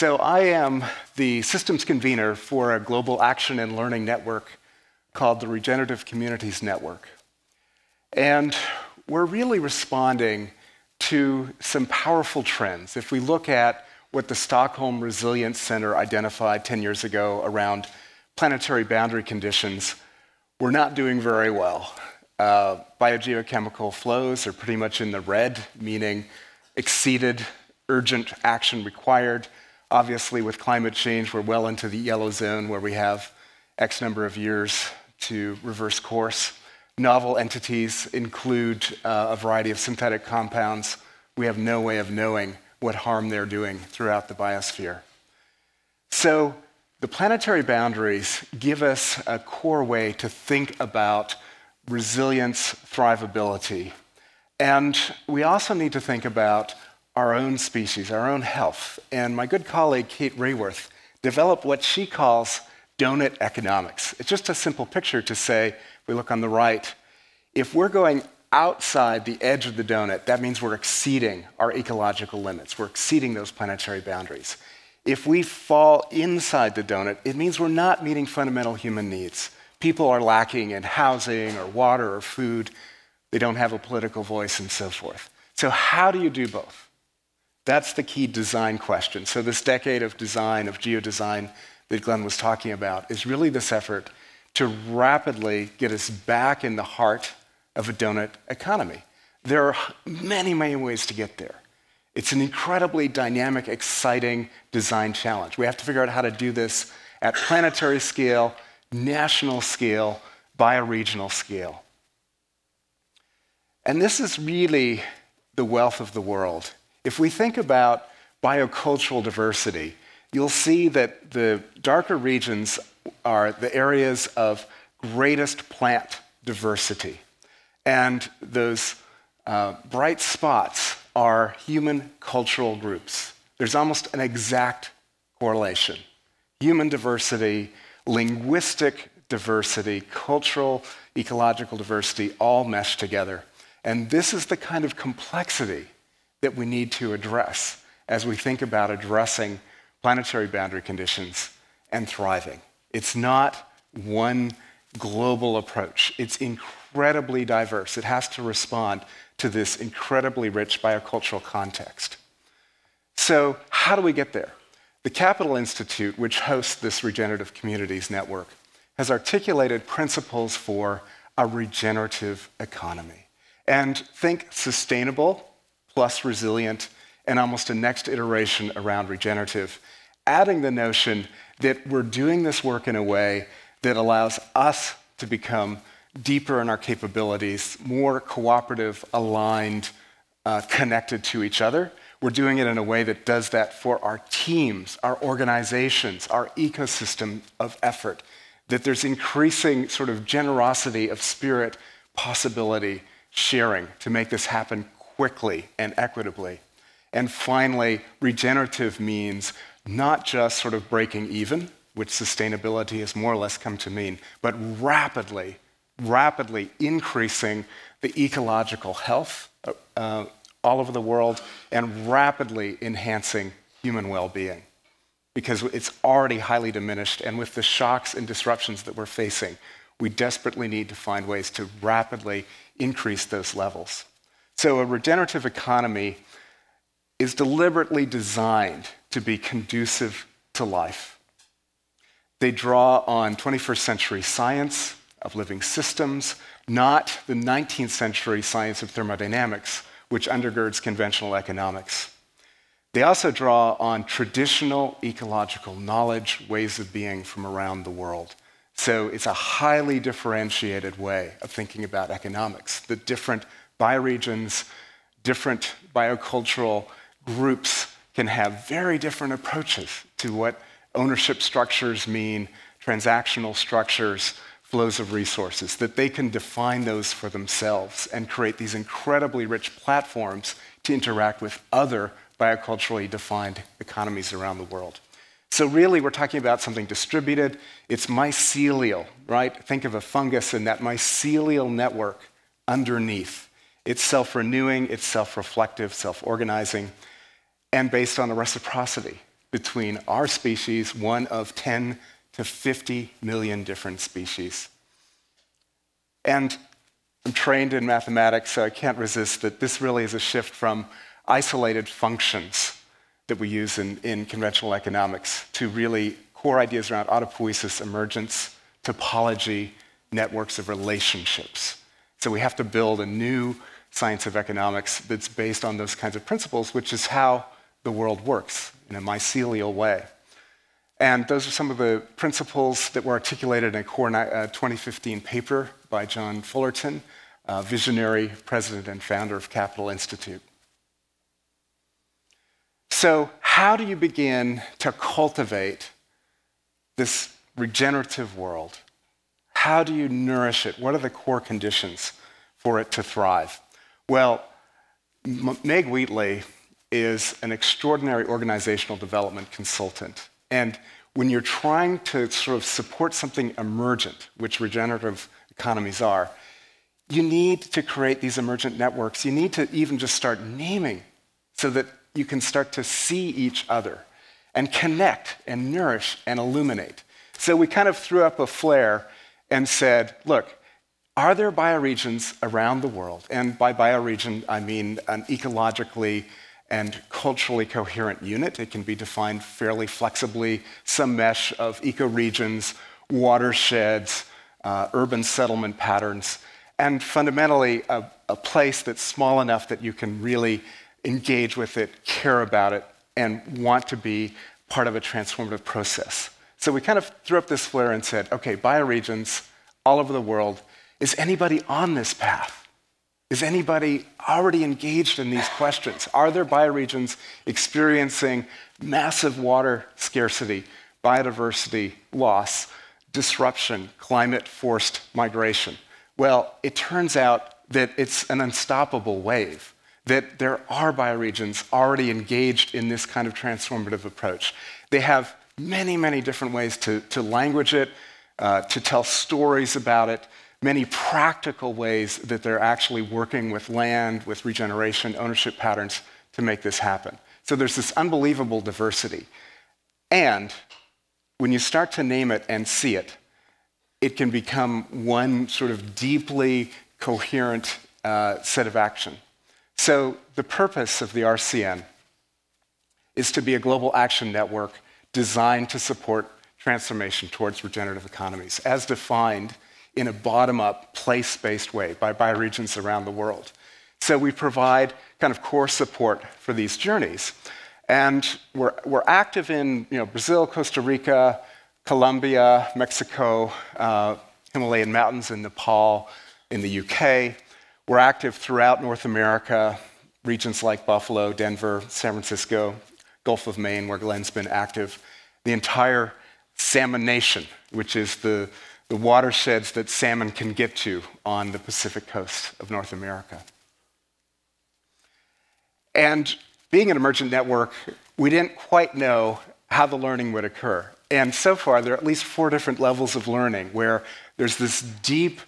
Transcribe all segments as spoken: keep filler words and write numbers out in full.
So I am the systems convener for a global action and learning network called the Regenerative Communities Network. And we're really responding to some powerful trends. If we look at what the Stockholm Resilience Center identified ten years ago around planetary boundary conditions, we're not doing very well. Uh, biogeochemical flows are pretty much in the red, meaning exceeded, urgent action required. Obviously, with climate change, we're well into the yellow zone where we have X number of years to reverse course. Novel entities include uh, a variety of synthetic compounds. We have no way of knowing what harm they're doing throughout the biosphere. So the planetary boundaries give us a core way to think about resilience, thrivability. And we also need to think about our own species, our own health. And my good colleague, Kate Raworth, developed what she calls donut economics. It's just a simple picture to say, we look on the right, if we're going outside the edge of the donut, that means we're exceeding our ecological limits. We're exceeding those planetary boundaries. If we fall inside the donut, it means we're not meeting fundamental human needs. People are lacking in housing or water or food. They don't have a political voice and so forth. So how do you do both? That's the key design question. So this decade of design, of geodesign that Glenn was talking about, is really this effort to rapidly get us back in the heart of a donut economy. There are many, many ways to get there. It's an incredibly dynamic, exciting design challenge. We have to figure out how to do this at planetary scale, national scale, bioregional scale. And this is really the wealth of the world. If we think about biocultural diversity, you'll see that the darker regions are the areas of greatest plant diversity. And those uh, bright spots are human cultural groups. There's almost an exact correlation. Human diversity, linguistic diversity, cultural, ecological diversity, all meshed together. And this is the kind of complexity that we need to address as we think about addressing planetary boundary conditions and thriving. It's not one global approach. It's incredibly diverse. It has to respond to this incredibly rich biocultural context. So how do we get there? The Capital Institute, which hosts this Regenerative Communities Network, has articulated principles for a regenerative economy. And think sustainable plus resilient, and almost a next iteration around regenerative, adding the notion that we're doing this work in a way that allows us to become deeper in our capabilities, more cooperative, aligned, uh, connected to each other. We're doing it in a way that does that for our teams, our organizations, our ecosystem of effort, that there's increasing sort of generosity of spirit, possibility, sharing to make this happen quickly and equitably. And finally, regenerative means not just sort of breaking even, which sustainability has more or less come to mean, but rapidly, rapidly increasing the ecological health uh, all over the world and rapidly enhancing human well-being, because it's already highly diminished. And with the shocks and disruptions that we're facing, we desperately need to find ways to rapidly increase those levels. So a regenerative economy is deliberately designed to be conducive to life. They draw on twenty-first century science of living systems, not the nineteenth century science of thermodynamics, which undergirds conventional economics. They also draw on traditional ecological knowledge, ways of being from around the world. So it's a highly differentiated way of thinking about economics. The different bioregions, different biocultural groups can have very different approaches to what ownership structures mean, transactional structures, flows of resources, that they can define those for themselves and create these incredibly rich platforms to interact with other bioculturally defined economies around the world. So really, we're talking about something distributed. It's mycelial, right? Think of a fungus and that mycelial network underneath. It's self-renewing, it's self-reflective, self-organizing, and based on a reciprocity. between our species, one of ten to fifty million different species. And I'm trained in mathematics, so I can't resist that this really is a shift from isolated functions that we use in, in conventional economics to really core ideas around autopoiesis, emergence, topology, networks of relationships. So we have to build a new science of economics that's based on those kinds of principles, which is how the world works in a mycelial way. And those are some of the principles that were articulated in a core twenty fifteen paper by John Fullerton, uh, visionary president and founder of Capital Institute. So how do you begin to cultivate this regenerative world? How do you nourish it? What are the core conditions for it to thrive? Well, Meg Wheatley is an extraordinary organizational development consultant. And when you're trying to sort of support something emergent, which regenerative economies are, you need to create these emergent networks. You need to even just start naming so that you can start to see each other and connect and nourish and illuminate. So we kind of threw up a flare and said, look, are there bioregions around the world? And by bioregion, I mean an ecologically and culturally coherent unit. It can be defined fairly flexibly, some mesh of ecoregions, watersheds, uh, urban settlement patterns, and fundamentally a, a place that's small enough that you can really engage with it, care about it, and want to be part of a transformative process. So we kind of threw up this flare and said, okay, bioregions all over the world, is anybody on this path? Is anybody already engaged in these questions? Are there bioregions experiencing massive water scarcity, biodiversity loss, disruption, climate-forced migration? Well, it turns out that it's an unstoppable wave, that there are bioregions already engaged in this kind of transformative approach. They have many, many different ways to, to language it, uh, to tell stories about it, many practical ways that they're actually working with land, with regeneration, ownership patterns to make this happen. So there's this unbelievable diversity. And when you start to name it and see it, it can become one sort of deeply coherent uh, set of action. So the purpose of the R C N is to be a global action network designed to support transformation towards regenerative economies, as defined in a bottom-up, place-based way by bioregions around the world. So we provide kind of core support for these journeys. And we're, we're active in you know, Brazil, Costa Rica, Colombia, Mexico, uh, Himalayan mountains in Nepal, in the U K. We're active throughout North America, regions like Buffalo, Denver, San Francisco, Gulf of Maine, where Glenn's been active. The entire salmon nation, which is the the watersheds that salmon can get to on the Pacific coast of North America. And being an emergent network, we didn't quite know how the learning would occur. And so far, there are at least four different levels of learning where there's this deep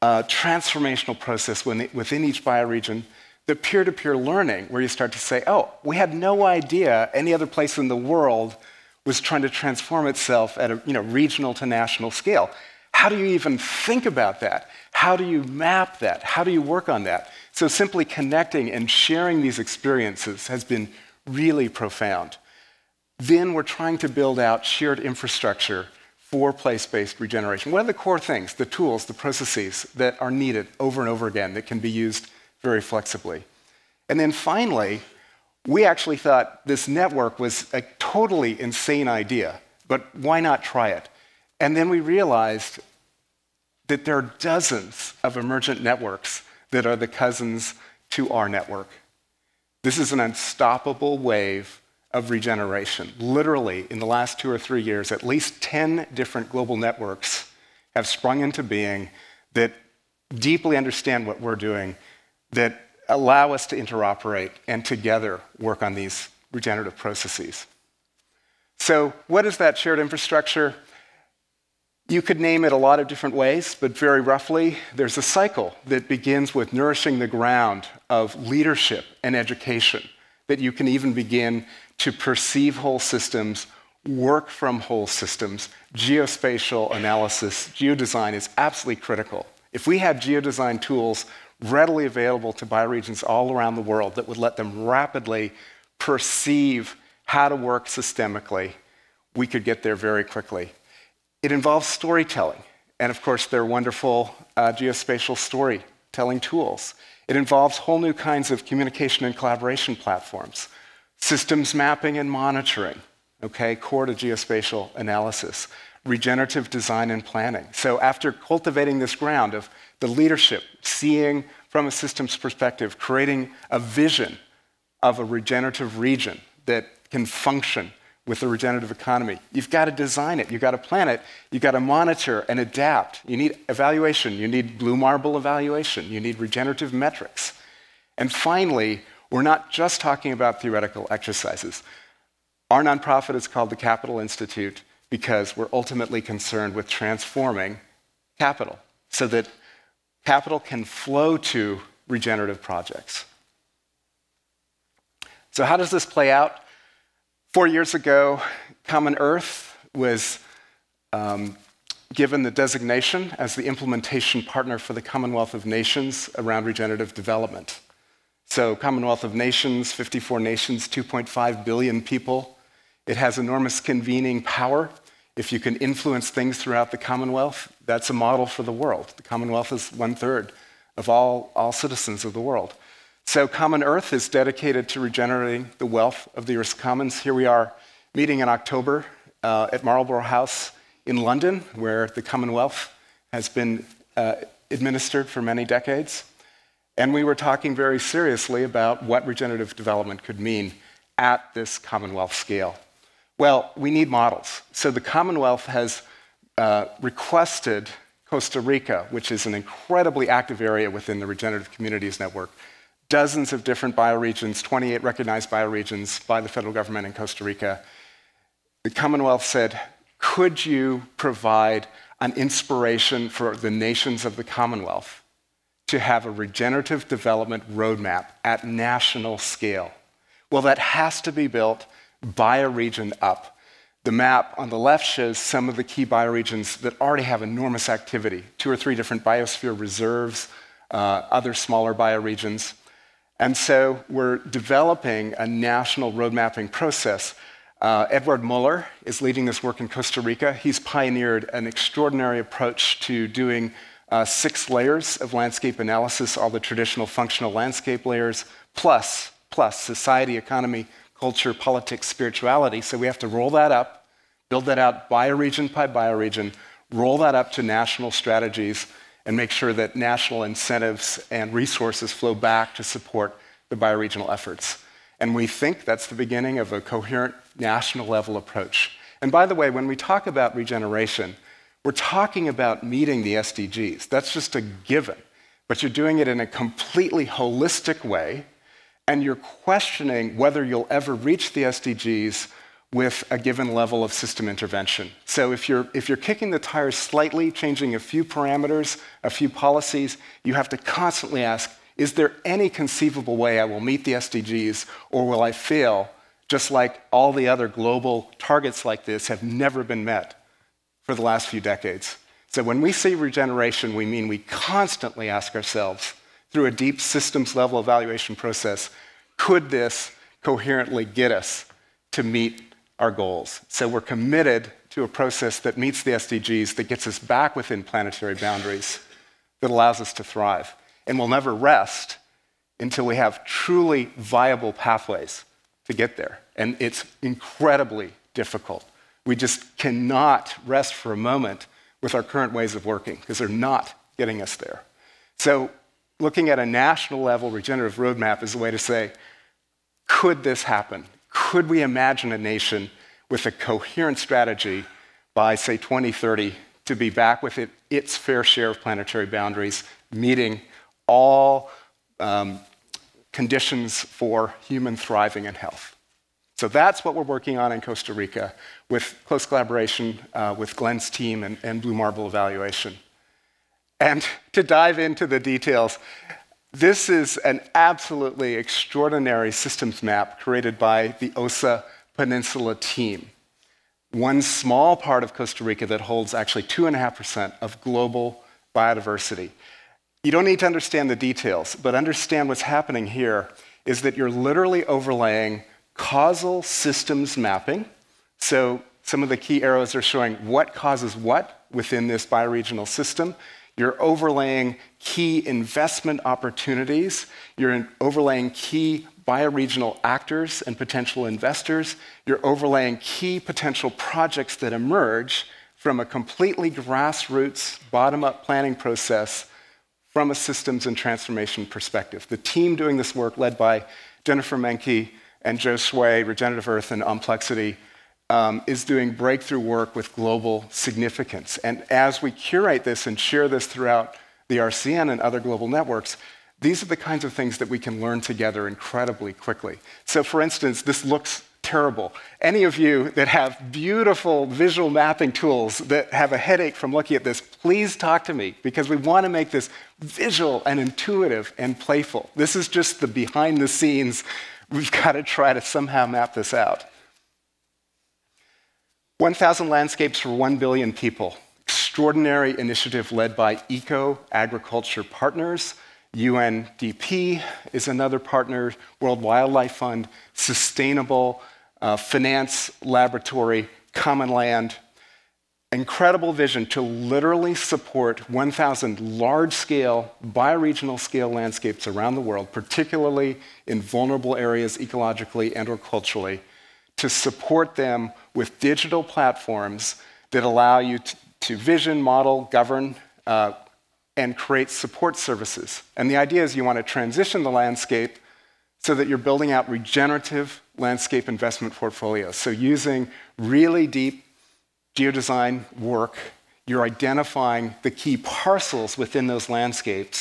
uh, transformational process within each bioregion, the peer-to-peer learning, where you start to say, oh, we had no idea any other place in the world was trying to transform itself at a you know, regional to national scale. How do you even think about that? How do you map that? How do you work on that? So simply connecting and sharing these experiences has been really profound. Then we're trying to build out shared infrastructure for place-based regeneration. What are the core things, the tools, the processes that are needed over and over again that can be used very flexibly? And then finally, we actually thought this network was a totally insane idea, but why not try it? And then we realized that there are dozens of emergent networks that are the cousins to our network. This is an unstoppable wave of regeneration. Literally, in the last two or three years, at least ten different global networks have sprung into being that deeply understand what we're doing, that allow us to interoperate and together work on these regenerative processes. So what is that shared infrastructure? You could name it a lot of different ways, but very roughly, there's a cycle that begins with nourishing the ground of leadership and education that you can even begin to perceive whole systems, work from whole systems. Geospatial analysis, geodesign is absolutely critical. If we had geodesign tools readily available to bioregions all around the world that would let them rapidly perceive how to work systemically, we could get there very quickly. It involves storytelling. And of course, there are wonderful uh, geospatial storytelling tools. It involves whole new kinds of communication and collaboration platforms, systems mapping and monitoring, okay, core to geospatial analysis, regenerative design and planning. So after cultivating this ground of the leadership, seeing from a systems perspective, creating a vision of a regenerative region that can function with the regenerative economy, you've got to design it, you've got to plan it, you've got to monitor and adapt. You need evaluation, you need Blue Marble Evaluation, you need regenerative metrics. And finally, we're not just talking about theoretical exercises. Our nonprofit is called the Capital Institute because we're ultimately concerned with transforming capital so that capital can flow to regenerative projects. So how does this play out? Four years ago, Common Earth was um, given the designation as the implementation partner for the Commonwealth of Nations around regenerative development. So Commonwealth of Nations, fifty-four nations, two point five billion people. It has enormous convening power. If you can influence things throughout the Commonwealth, that's a model for the world. The Commonwealth is one-third of all, all citizens of the world. So Common Earth is dedicated to regenerating the wealth of the Earth's commons. Here we are meeting in October uh, at Marlborough House in London, where the Commonwealth has been uh, administered for many decades. And we were talking very seriously about what regenerative development could mean at this Commonwealth scale. Well, we need models. So the Commonwealth has uh, requested Costa Rica, which is an incredibly active area within the Regenerative Communities Network, dozens of different bioregions, twenty-eight recognized bioregions by the federal government in Costa Rica. The Commonwealth said, could you provide an inspiration for the nations of the Commonwealth to have a regenerative development roadmap at national scale? Well, that has to be built bioregion up. The map on the left shows some of the key bioregions that already have enormous activity, two or three different biosphere reserves, uh, other smaller bioregions. And so we're developing a national road mapping process. Uh, Edward Muller is leading this work in Costa Rica. He's pioneered an extraordinary approach to doing Uh, six layers of landscape analysis, all the traditional functional landscape layers, plus, plus society, economy, culture, politics, spirituality. So we have to roll that up, build that out bioregion by bioregion, roll that up to national strategies, and make sure that national incentives and resources flow back to support the bioregional efforts. And we think that's the beginning of a coherent national level approach. And by the way, when we talk about regeneration, we're talking about meeting the S D Gs. That's just a given. But you're doing it in a completely holistic way, and you're questioning whether you'll ever reach the S D Gs with a given level of system intervention. So if you're, if you're kicking the tires slightly, changing a few parameters, a few policies, you have to constantly ask, is there any conceivable way I will meet the S D Gs, or will I fail, just like all the other global targets like this have never been met for the last few decades. So when we say regeneration, we mean we constantly ask ourselves, through a deep systems-level evaluation process, could this coherently get us to meet our goals? So we're committed to a process that meets the S D Gs, that gets us back within planetary boundaries, that allows us to thrive. And we'll never rest until we have truly viable pathways to get there. And it's incredibly difficult. We just cannot rest for a moment with our current ways of working, because they're not getting us there. So looking at a national level regenerative roadmap is a way to say, could this happen? Could we imagine a nation with a coherent strategy by, say, twenty thirty to be back with it, its fair share of planetary boundaries, meeting all um, conditions for human thriving and health? So that's what we're working on in Costa Rica, with close collaboration uh, with Glenn's team and, and Blue Marble Evaluation. And to dive into the details, This is an absolutely extraordinary systems map created by the Osa Peninsula team. One small part of Costa Rica that holds actually two point five percent of global biodiversity. You don't need to understand the details, but understand what's happening here is that you're literally overlaying causal systems mapping. So some of the key arrows are showing what causes what within this bioregional system. You're overlaying key investment opportunities. You're overlaying key bioregional actors and potential investors. You're overlaying key potential projects that emerge from a completely grassroots, bottom-up planning process from a systems and transformation perspective. The team doing this work, led by Jennifer Menke and Joe Sway, Regenerative Earth and Unplexity, Um, is doing breakthrough work with global significance. And as we curate this and share this throughout the R C N and other global networks, these are the kinds of things that we can learn together incredibly quickly. So for instance, this looks terrible. Any of you that have beautiful visual mapping tools that have a headache from looking at this, please talk to me, because we want to make this visual and intuitive and playful. This is just the behind the scenes. We've got to try to somehow map this out. one thousand Landscapes for one billion People, extraordinary initiative led by Eco Agriculture Partners. U N D P is another partner, World Wildlife Fund, Sustainable uh, Finance Laboratory, Common Land. Incredible vision to literally support one thousand large-scale, bioregional scale landscapes around the world, particularly in vulnerable areas ecologically and or culturally, to support them with digital platforms that allow you to, to vision, model, govern, uh, and create support services. And the idea is you want to transition the landscape so that you're building out regenerative landscape investment portfolios. So using really deep geodesign work, you're identifying the key parcels within those landscapes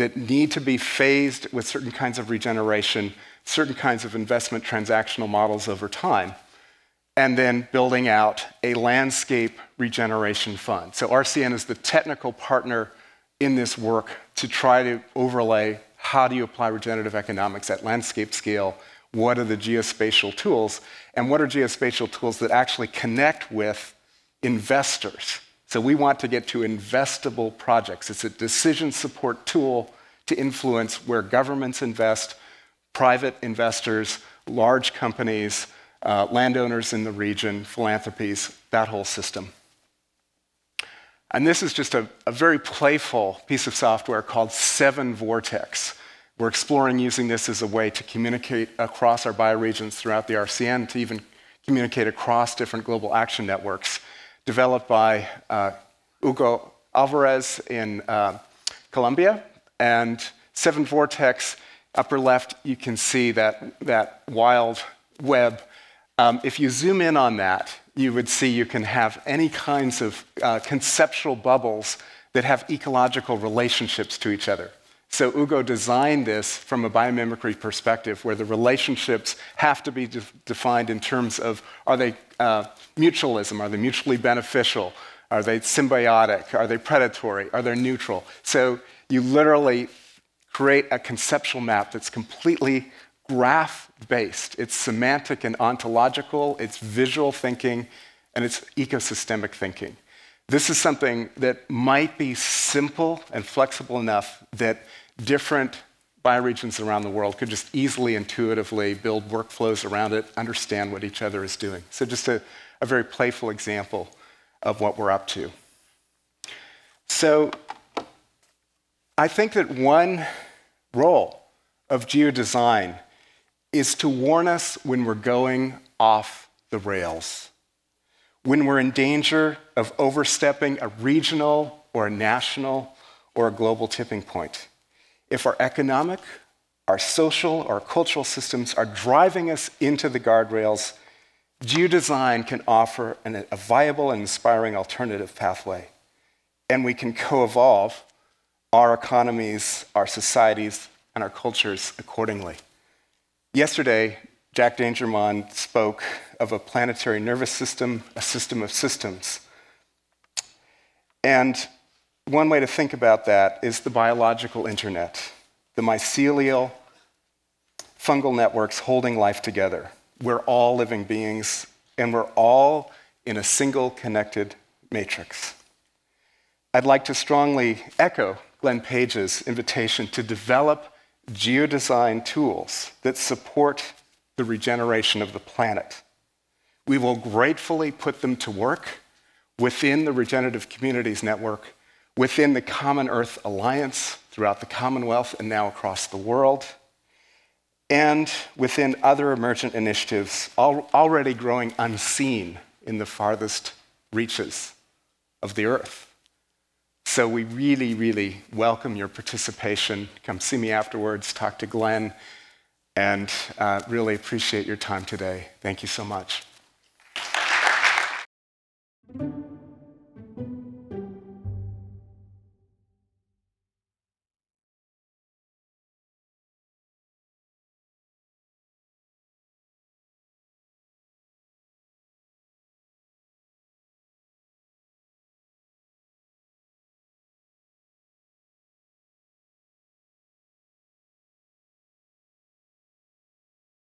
that need to be phased with certain kinds of regeneration, certain kinds of investment transactional models over time, and then building out a landscape regeneration fund. So R C N is the technical partner in this work to try to overlay how do you apply regenerative economics at landscape scale, what are the geospatial tools, and what are geospatial tools that actually connect with investors. So we want to get to investable projects. It's a decision support tool to influence where governments invest, private investors, large companies, uh, landowners in the region, philanthropies, that whole system. And this is just a, a very playful piece of software called Seven Vortex. We're exploring using this as a way to communicate across our bioregions throughout the R C N, to even communicate across different global action networks, developed by uh, Hugo Alvarez in uh, Colombia. And Seven Vortex, upper left, you can see that, that wild web. Um, if you zoom in on that, you would see you can have any kinds of uh, conceptual bubbles that have ecological relationships to each other. So Hugo designed this from a biomimicry perspective, where the relationships have to be de defined in terms of, are they uh, mutualism? Are they mutually beneficial? Are they symbiotic? Are they predatory? Are they neutral? So you literally create a conceptual map that's completely graph-based. It's semantic and ontological, it's visual thinking, and it's ecosystemic thinking. This is something that might be simple and flexible enough that different bioregions around the world could just easily, intuitively build workflows around it, understand what each other is doing. So just a, a very playful example of what we're up to. So I think that one role of geodesign is to warn us when we're going off the rails, when we're in danger of overstepping a regional or a national or a global tipping point. If our economic, our social, our cultural systems are driving us into the guardrails, geodesign can offer an, a viable and inspiring alternative pathway, and we can co-evolve our economies, our societies, and our cultures accordingly. Yesterday, Jack Dangermond spoke of a planetary nervous system, a system of systems. And one way to think about that is the biological internet. the mycelial fungal networks holding life together. We're all living beings, and we're all in a single connected matrix. I'd like to strongly echo Glenn Page's invitation to develop geodesign tools that support the regeneration of the planet. We will gratefully put them to work within the Regenerative Communities Network, within the Common Earth Alliance, throughout the Commonwealth and now across the world, and within other emergent initiatives al- already growing unseen in the farthest reaches of the Earth. So we really, really welcome your participation. Come see me afterwards, talk to Glenn, and uh, really appreciate your time today. Thank you so much.